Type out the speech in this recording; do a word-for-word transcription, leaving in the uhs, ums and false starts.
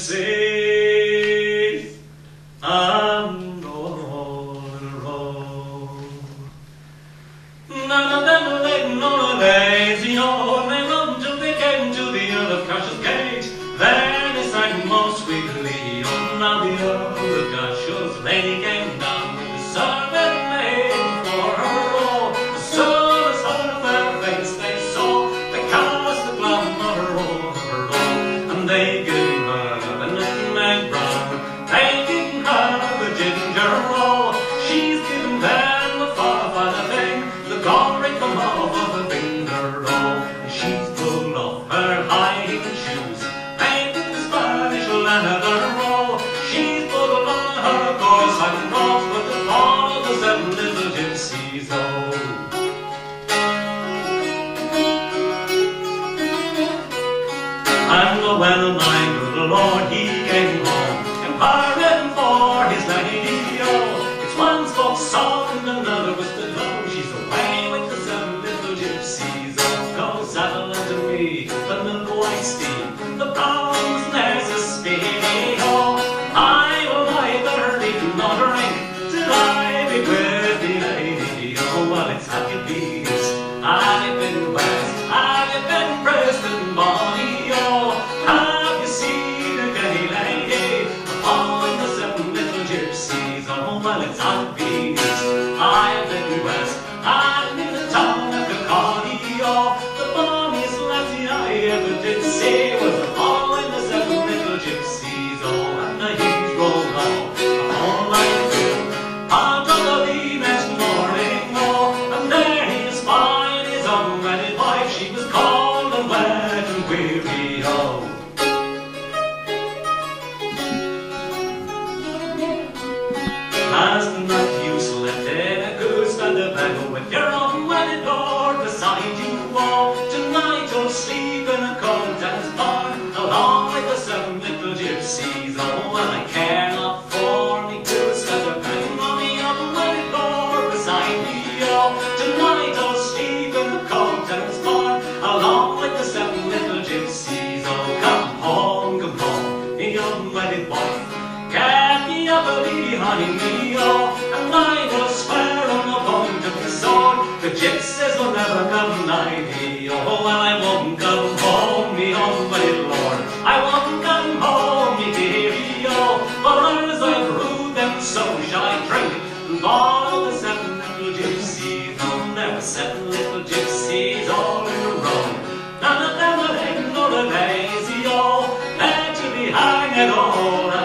gypsies I'm gonna roll. None of them late, nor lazy, oh, they run till they came to the Earl of Cash's gate. Then they sang more sweetly, oh, now the Earl of Cash's lady came down with the servant maid for her roll. As soon as her fair face they saw, they cast the glance on her roll, her roll, and they gave and when my good lord he came home, and pardon for his lady, oh, it's one's for song and another was to know. She's away with the seven little gypsies. Oh, go saddle unto me the milk white steed, the brown's there's a speed. Oh, I will neither eat nor drink till I be with the lady. Oh, well, it's happy peace. I've been blessed, I've been praised and body. Well, it's obvious I've been west, I'm in the town of the Cordio. The bonniest lassie I ever did see was all in the seven little gypsies. Oh, and the heat rolled out all night through, out of the next morning, oh, and there he espied his unwedded wife. She was cold and wet and weary, oh. As the night you slept in a goose and a beggar with your unwedded lord beside you, all tonight you'll sleep in a cold dance bar along with the seven little gypsies. Oh, and I care not for me goose and a beggar on the unwedded lord beside me, oh, tonight you'll sleep in a cold dance bar along with the seven little gypsies. Oh, come home, come home, the unwedded wife, get me up behind me. And I will swear on the point of the sword, the gypsies will never come nigh me. Oh, and I won't come home, me unwedded lord, I won't come home, me dearie, oh. For as I brew them, so shall I drink, and all the seven little gypsies, oh, there were seven little gypsies all in a row. None of them were ignorant, lazy, oh, there to be hanging all.